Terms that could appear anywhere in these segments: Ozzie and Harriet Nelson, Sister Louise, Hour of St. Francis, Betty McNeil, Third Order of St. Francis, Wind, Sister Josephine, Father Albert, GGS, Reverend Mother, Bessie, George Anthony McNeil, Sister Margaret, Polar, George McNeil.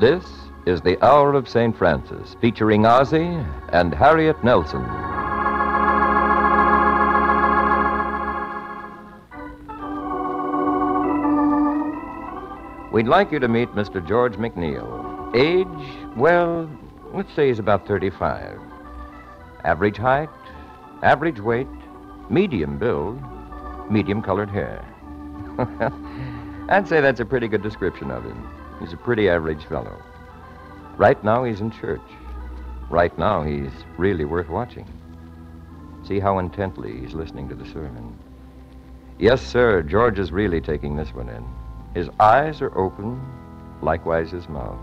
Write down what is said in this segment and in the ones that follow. This is the Hour of St. Francis, featuring Ozzie and Harriet Nelson. We'd like you to meet Mr. George McNeil. Age, well, let's say he's about 35. Average height, average weight, medium build, medium-colored hair. I'd say that's a pretty good description of him. He's a pretty average fellow. Right now, he's in church. Right now, he's really worth watching. See how intently he's listening to the sermon. Yes, sir, George is really taking this one in. His eyes are open, likewise his mouth.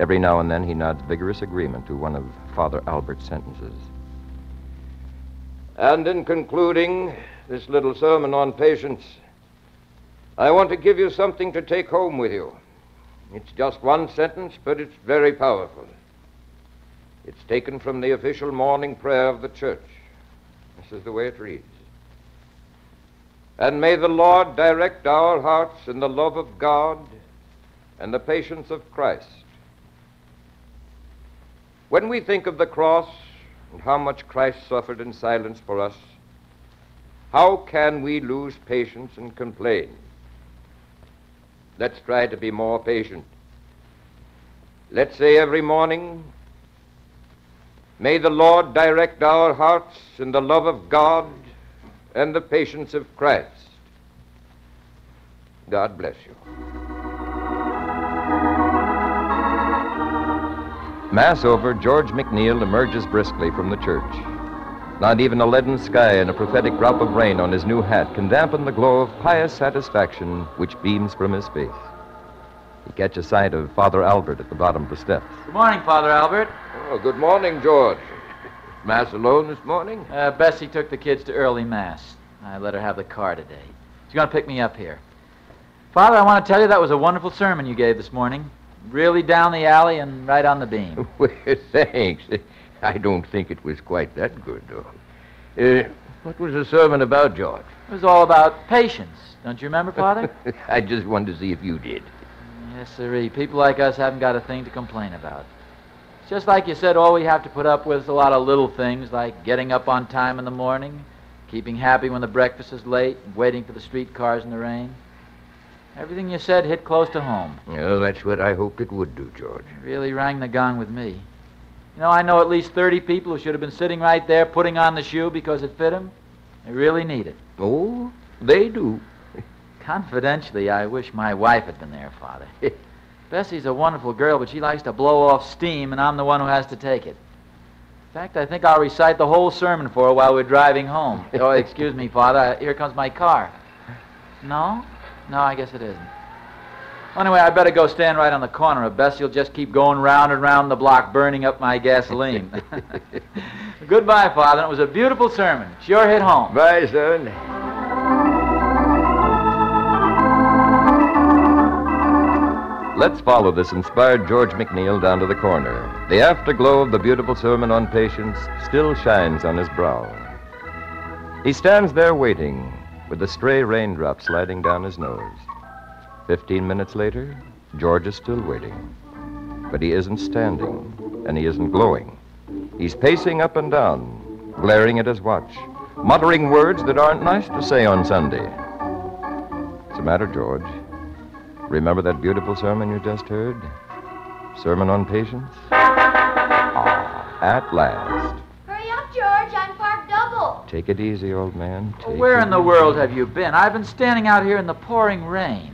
Every now and then, he nods vigorous agreement to one of Father Albert's sentences. And in concluding this little sermon on patience, I want to give you something to take home with you. It's just one sentence, but it's very powerful. It's taken from the official morning prayer of the church. This is the way it reads. And may the Lord direct our hearts in the love of God and the patience of Christ. When we think of the cross and how much Christ suffered in silence for us, how can we lose patience and complain? Let's try to be more patient. Let's say every morning, may the Lord direct our hearts in the love of God and the patience of Christ. God bless you. Mass over, George McNeil emerges briskly from the church. Not even a leaden sky and a prophetic drop of rain on his new hat can dampen the glow of pious satisfaction which beams from his face. He catches sight of Father Albert at the bottom of the steps. Good morning, Father Albert. Oh, good morning, George. Mass alone this morning? Bessie took the kids to early mass. I let her have the car today. She's going to pick me up here. Father, I want to tell you that was a wonderful sermon you gave this morning. Really down the alley and right on the beam. Well, thanks. I don't think it was quite that good, though. What was the sermon about, George? It was all about patience. Don't you remember, Father? I just wanted to see if you did. Yes, sirree. People like us haven't got a thing to complain about. It's just like you said, all we have to put up with is a lot of little things, like getting up on time in the morning, keeping happy when the breakfast is late, waiting for the streetcars in the rain. Everything you said hit close to home. Well, that's what I hoped it would do, George. It really rang the gong with me. You know, I know at least 30 people who should have been sitting right there putting on the shoe because it fit them. They really need it. Oh, they do. Confidentially, I wish my wife had been there, Father. Bessie's a wonderful girl, but she likes to blow off steam, and I'm the one who has to take it. In fact, I think I'll recite the whole sermon for her while we're driving home. Oh, excuse me, Father. Here comes my car. No? No, I guess it isn't. Anyway, I better go stand right on the corner of Bessie. You'll just keep going round and round the block, burning up my gasoline. Goodbye, Father. It was a beautiful sermon. Sure hit home. Bye, son. Let's follow this inspired George McNeil down to the corner. The afterglow of the beautiful sermon on patience still shines on his brow. He stands there waiting, with a stray raindrop sliding down his nose. 15 minutes later, George is still waiting. But he isn't standing, and he isn't glowing. He's pacing up and down, glaring at his watch, muttering words that aren't nice to say on Sunday. What's the matter, George? Remember that beautiful sermon you just heard? Sermon on patience? Ah, at last. Take it easy, old man. Where in the world have you been? I've been standing out here in the pouring rain.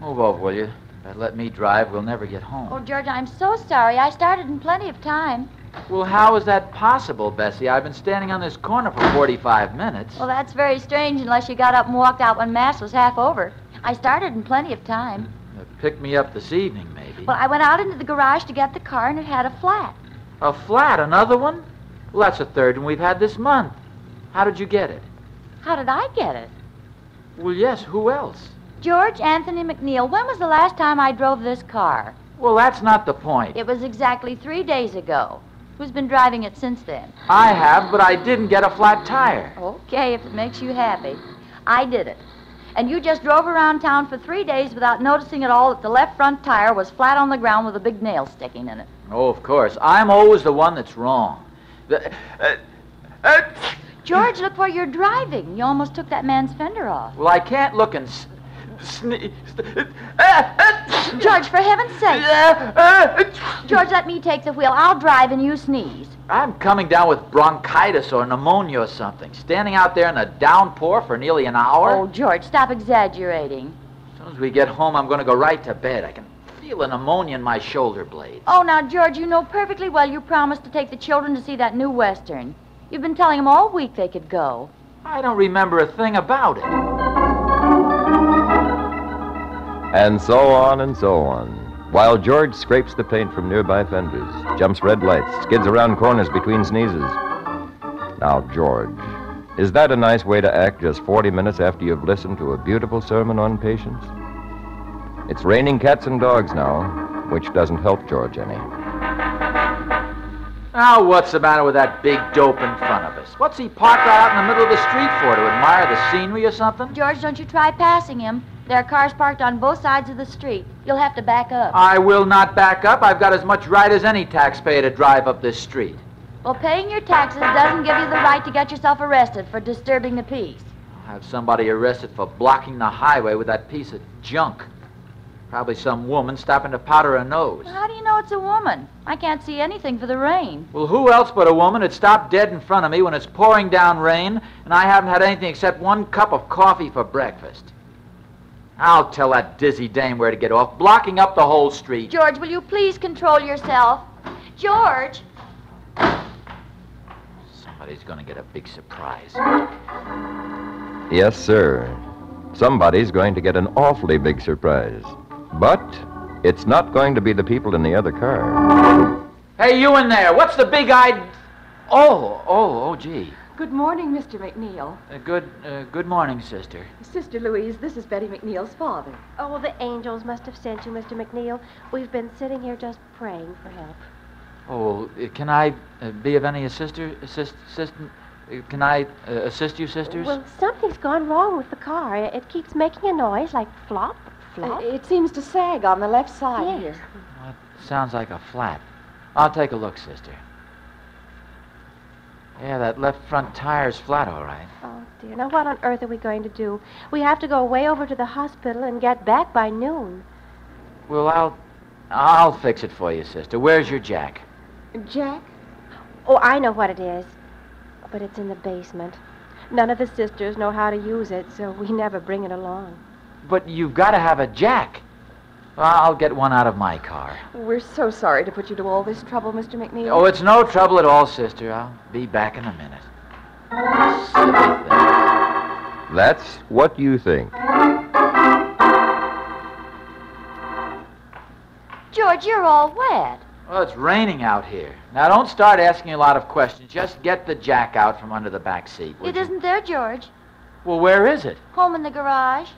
Move over, will you? Let me drive. We'll never get home. Oh, George, I'm so sorry. I started in plenty of time. Well, how is that possible, Bessie? I've been standing on this corner for 45 minutes. Well, that's very strange unless you got up and walked out when Mass was half over. I started in plenty of time. Pick me up this evening, maybe. Well, I went out into the garage to get the car, and it had a flat. A flat? Another one? Well, that's the third one we've had this month. How did you get it? How did I get it? Well, yes, who else? George Anthony McNeil, when was the last time I drove this car? Well, that's not the point. It was exactly 3 days ago. Who's been driving it since then? I have, but I didn't get a flat tire. Okay, if it makes you happy. I did it. and you just drove around town for 3 days without noticing at all that the left front tire was flat on the ground with a big nail sticking in it. Oh, of course. I'm always the one that's wrong. George, look where you're driving. You almost took that man's fender off. Well, I can't look and sneeze. George, for heaven's sake. George, let me take the wheel. I'll drive and you sneeze. I'm coming down with bronchitis or pneumonia or something. Standing out there in a downpour for nearly an hour. Oh, George, stop exaggerating. As soon as we get home, I'm going to go right to bed. I can feel the pneumonia in my shoulder blade. Oh, now, George, you know perfectly well you promised to take the children to see that new Western. You've been telling them all week they could go. I don't remember a thing about it. And so on and so on. While George scrapes the paint from nearby fenders, jumps red lights, skids around corners between sneezes. Now, George, is that a nice way to act just 40 minutes after you've listened to a beautiful sermon on patience? It's raining cats and dogs now, which doesn't help George any. Now, what's the matter with that big dope in front of us? What's he parked right out in the middle of the street for, to admire the scenery or something? George, don't you try passing him. There are cars parked on both sides of the street. You'll have to back up. I will not back up. I've got as much right as any taxpayer to drive up this street. Well, paying your taxes doesn't give you the right to get yourself arrested for disturbing the peace. I'll have somebody arrested for blocking the highway with that piece of junk. Probably some woman stopping to powder her nose. Well, how do you know it's a woman? I can't see anything for the rain. Well, who else but a woman had stopped dead in front of me when it's pouring down rain, and I haven't had anything except one cup of coffee for breakfast. I'll tell that dizzy dame where to get off, blocking up the whole street. George, will you please control yourself? George! Somebody's going to get a big surprise. Yes, sir. Somebody's going to get an awfully big surprise. But it's not going to be the people in the other car. Hey, you in there. What's the big idea? Oh, gee. Good morning, Mr. McNeil. Good morning, sister. Sister Louise, this is Betty McNeil's father. Oh, the angels must have sent you, Mr. McNeil. We've been sitting here just praying for help. Oh, can I be of any assist you, sisters? Well, something's gone wrong with the car. It keeps making a noise like flop. It seems to sag on the left side here. Well, it sounds like a flat. I'll take a look, sister. Yeah, that left front tire's flat, all right. Oh, dear. Now, what on earth are we going to do? We have to go way over to the hospital and get back by noon. Well, I'll fix it for you, sister. Where's your jack? Jack? Oh, I know what it is. But it's in the basement. None of the sisters know how to use it, so we never bring it along. But you've got to have a jack. I'll get one out of my car. We're so sorry to put you to all this trouble, Mr. McNeil. Oh, it's no trouble at all, sister. I'll be back in a minute. That's what you think. George, you're all wet. Well, it's raining out here. Now, don't start asking a lot of questions. Just get the jack out from under the back seat. It isn't there, George. Well, where is it? Home in the garage.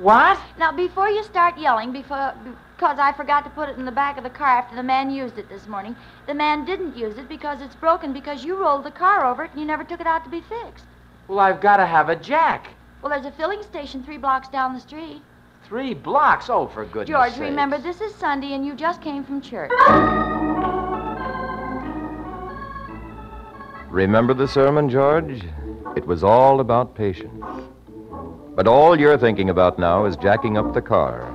What? Now, before you start yelling, because I forgot to put it in the back of the car after the man used it this morning. The man didn't use it because it's broken because you rolled the car over it and you never took it out to be fixed. Well, I've got to have a jack. Well, there's a filling station 3 blocks down the street. 3 blocks? Oh, for goodness sake. George, remember, this is Sunday and you just came from church. Remember the sermon, George? It was all about patience. But all you're thinking about now is jacking up the car,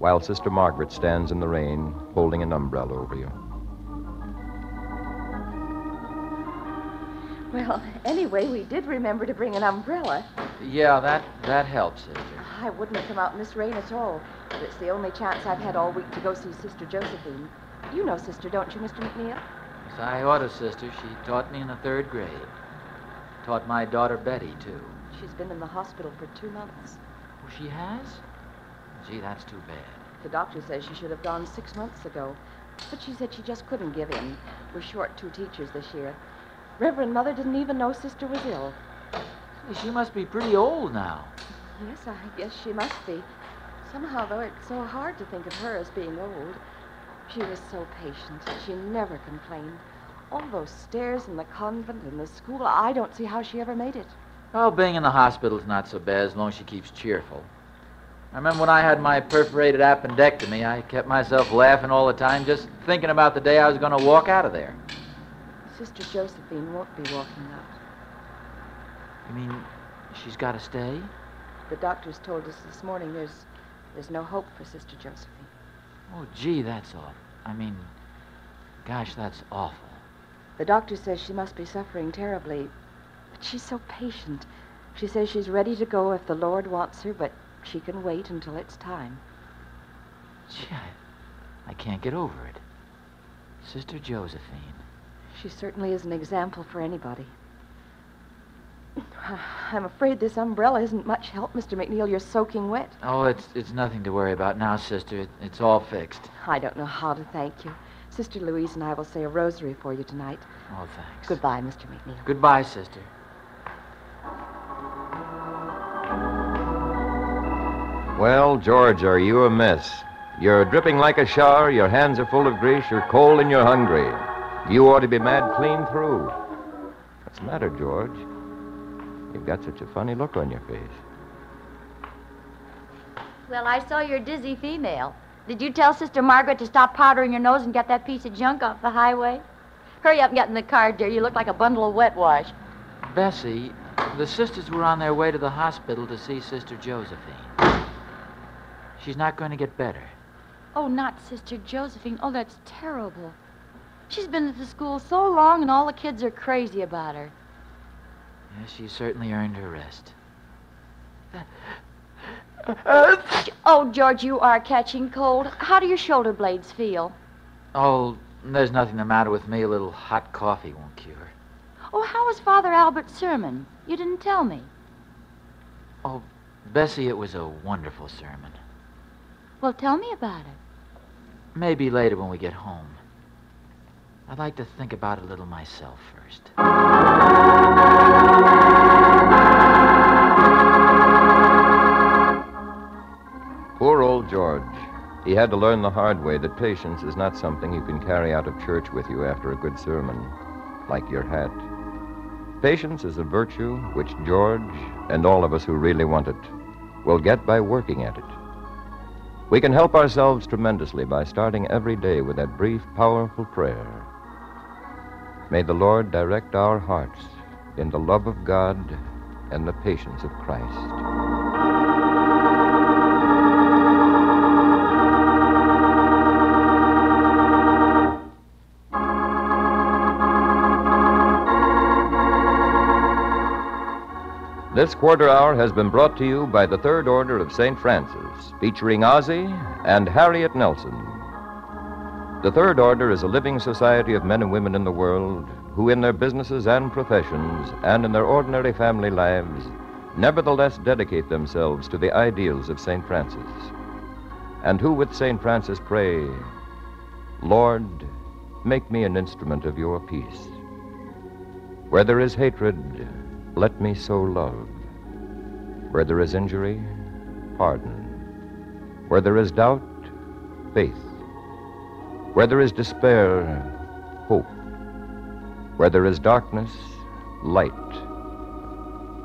while Sister Margaret stands in the rain, holding an umbrella over you. Well, anyway, we did remember to bring an umbrella. Yeah, that helps, sister. I wouldn't have come out in this rain at all, but it's the only chance I've had all week to go see Sister Josephine. You know Sister, don't you, Mr. McNeil? Yes, I ought to, sister. She taught me in the 3rd grade. Taught my daughter Betty, too. She's been in the hospital for 2 months. Oh, she has? Gee, that's too bad. The doctor says she should have gone 6 months ago, but she said she just couldn't give in. We're short 2 teachers this year. Reverend Mother didn't even know Sister was ill. She must be pretty old now. Yes, I guess she must be. Somehow, though, it's so hard to think of her as being old. She was so patient. She never complained. All those stairs in the convent and the school, I don't see how she ever made it. Oh, being in the hospital is not so bad as long as she keeps cheerful. I remember when I had my perforated appendectomy, I kept myself laughing all the time, just thinking about the day I was going to walk out of there. Sister Josephine won't be walking out. You mean she's got to stay? The doctors told us this morning there's no hope for Sister Josephine. Oh, gee, that's awful. I mean, gosh, that's awful. The doctor says she must be suffering terribly, but she's so patient. She says she's ready to go if the Lord wants her, but she can wait until it's time. Gee, I can't get over it. Sister Josephine. She certainly is an example for anybody. I'm afraid this umbrella isn't much help, Mr. McNeil. You're soaking wet. Oh, it's nothing to worry about now, Sister. It's all fixed. I don't know how to thank you. Sister Louise and I will say a rosary for you tonight. Oh, thanks. Goodbye, Mr. McNeil. Goodbye, Sister. Well, George, are you a mess? You're dripping like a shower, your hands are full of grease, you're cold and you're hungry. You ought to be mad clean through. What's the matter, George? You've got such a funny look on your face. Well, I saw your dizzy female. Did you tell Sister Margaret to stop powdering your nose and get that piece of junk off the highway? Hurry up and get in the car, dear. You look like a bundle of wet wash. Bessie, the sisters were on their way to the hospital to see Sister Josephine. She's not going to get better. Oh, not Sister Josephine. Oh, that's terrible. She's been at the school so long and all the kids are crazy about her. Yes, she certainly earned her rest. Oh, George, you are catching cold. How do your shoulder blades feel? Oh, there's nothing the matter with me. A little hot coffee won't cure. Oh, how was Father Albert's sermon? You didn't tell me. Oh, Bessie, it was a wonderful sermon. Well, tell me about it. Maybe later when we get home. I'd like to think about it a little myself first. Poor old George. He had to learn the hard way that patience is not something you can carry out of church with you after a good sermon, like your hat. Patience is a virtue which George, and all of us who really want it, will get by working at it. We can help ourselves tremendously by starting every day with that brief, powerful prayer. May the Lord direct our hearts in the love of God and the patience of Christ. This quarter hour has been brought to you by the Third Order of St. Francis, featuring Ozzie and Harriet Nelson. The Third Order is a living society of men and women in the world who in their businesses and professions and in their ordinary family lives nevertheless dedicate themselves to the ideals of St. Francis, and who with St. Francis pray, Lord, make me an instrument of your peace. Where there is hatred, let me sow love. Where there is injury, pardon. Where there is doubt, faith. Where there is despair, hope. Where there is darkness, light.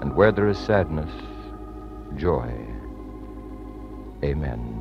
And where there is sadness, joy. Amen.